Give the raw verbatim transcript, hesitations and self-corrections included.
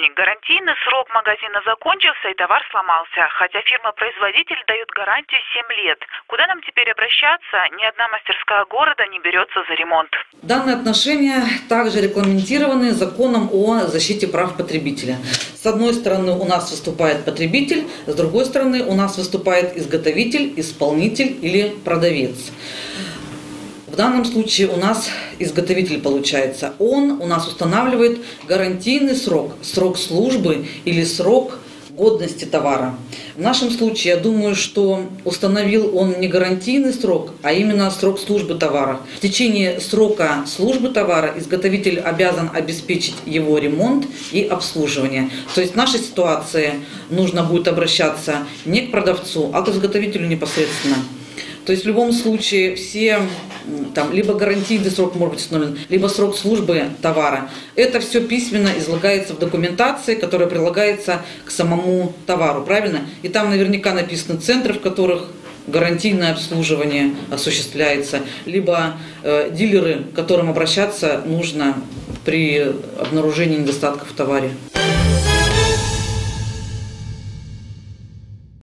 возник гарантийный срок магазина закончился и товар сломался, хотя фирма-производитель дает гарантию семь лет. Куда нам теперь обращаться? Ни одна мастерская города не берется за ремонт. Данные отношения также регламентированы законом о защите прав потребителя. С одной стороны у нас выступает потребитель, с другой стороны у нас выступает изготовитель, исполнитель или продавец. В данном случае у нас изготовитель получается. Он у нас устанавливает гарантийный срок, срок службы или срок годности товара. В нашем случае, я думаю, что установил он не гарантийный срок, а именно срок службы товара. В течение срока службы товара изготовитель обязан обеспечить его ремонт и обслуживание. То есть в нашей ситуации нужно будет обращаться не к продавцу, а к изготовителю непосредственно. То есть в любом случае все, там, либо гарантийный срок может быть установлен, либо срок службы товара. Это все письменно излагается в документации, которая прилагается к самому товару, правильно? И там наверняка написаны центры, в которых гарантийное обслуживание осуществляется, либо э, дилеры, к которым обращаться нужно при обнаружении недостатков в товаре.